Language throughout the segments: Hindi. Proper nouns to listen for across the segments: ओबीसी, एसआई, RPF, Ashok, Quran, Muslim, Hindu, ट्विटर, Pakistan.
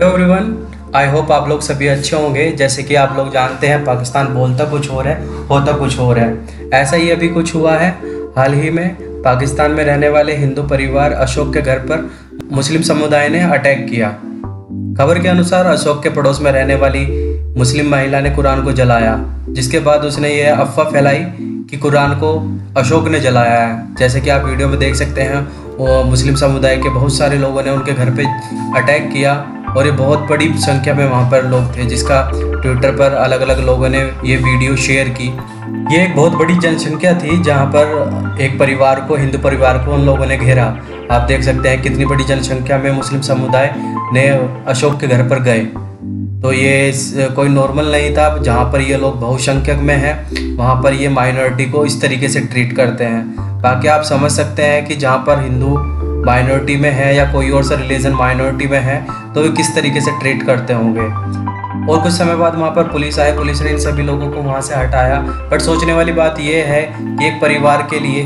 हेलो एवरीवन, आई होप आप लोग सभी अच्छे होंगे। जैसे कि आप लोग जानते हैं, पाकिस्तान बोलता कुछ और है, होता कुछ और है। ऐसा ही अभी कुछ हुआ है। हाल ही में पाकिस्तान में रहने वाले हिंदू परिवार अशोक के घर पर मुस्लिम समुदाय ने अटैक किया। खबर के अनुसार अशोक के पड़ोस में रहने वाली मुस्लिम महिला ने कुरान को जलाया, जिसके बाद उसने यह अफवाह फैलाई कि कुरान को अशोक ने जलाया है। जैसे कि आप वीडियो में देख सकते हैं, वो मुस्लिम समुदाय के बहुत सारे लोगों ने उनके घर पे अटैक किया और ये बहुत बड़ी संख्या में वहाँ पर लोग थे, जिसका ट्विटर पर अलग अलग लोगों ने ये वीडियो शेयर की। ये एक बहुत बड़ी जनसंख्या थी जहाँ पर एक परिवार को, हिंदू परिवार को उन लोगों ने घेरा। आप देख सकते हैं कितनी बड़ी जनसंख्या में मुस्लिम समुदाय ने अशोक के घर पर गए। तो ये कोई नॉर्मल नहीं था। जहाँ पर ये लोग बहुसंख्यक में हैं, वहाँ पर ये माइनॉरिटी को इस तरीके से ट्रीट करते हैं। बाकी आप समझ सकते हैं कि जहाँ पर हिंदू माइनॉरिटी में है या कोई और सा रिलीजन माइनॉरिटी में है, तो वे किस तरीके से ट्रीट करते होंगे। और कुछ समय बाद वहाँ पर पुलिस आए, पुलिस ने इन सभी लोगों को वहाँ से हटाया। बट सोचने वाली बात यह है कि एक परिवार के लिए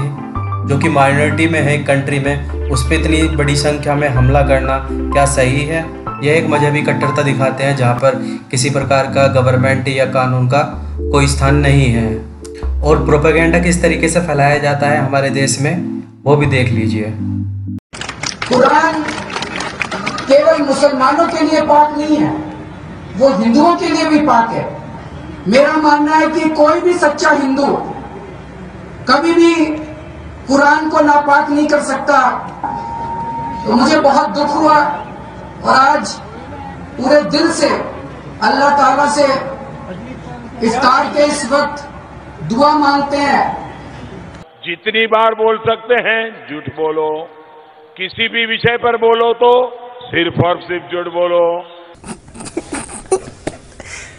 जो कि माइनॉरिटी में है कंट्री में, उस पर इतनी बड़ी संख्या में हमला करना क्या सही है। यह एक मजहबी कट्टरता दिखाते हैं जहाँ पर किसी प्रकार का गवर्नमेंट या कानून का कोई स्थान नहीं है। और प्रोपेगेंडा किस तरीके से फैलाया जाता है हमारे देश में, वो भी देख लीजिए। कुरान केवल मुसलमानों के लिए पाक नहीं है, वो हिंदुओं के लिए भी पाक है। मेरा मानना है कि कोई भी सच्चा हिंदू कभी भी कुरान को नापाक नहीं कर सकता। तो मुझे बहुत दुख हुआ और आज पूरे दिल से अल्लाह ताला से इफ्तार के इस वक्त दुआ मांगते हैं। जितनी बार बोल सकते हैं झूठ बोलो, किसी भी विषय पर बोलो तो सिर्फ और सिर्फ झूठ बोलो।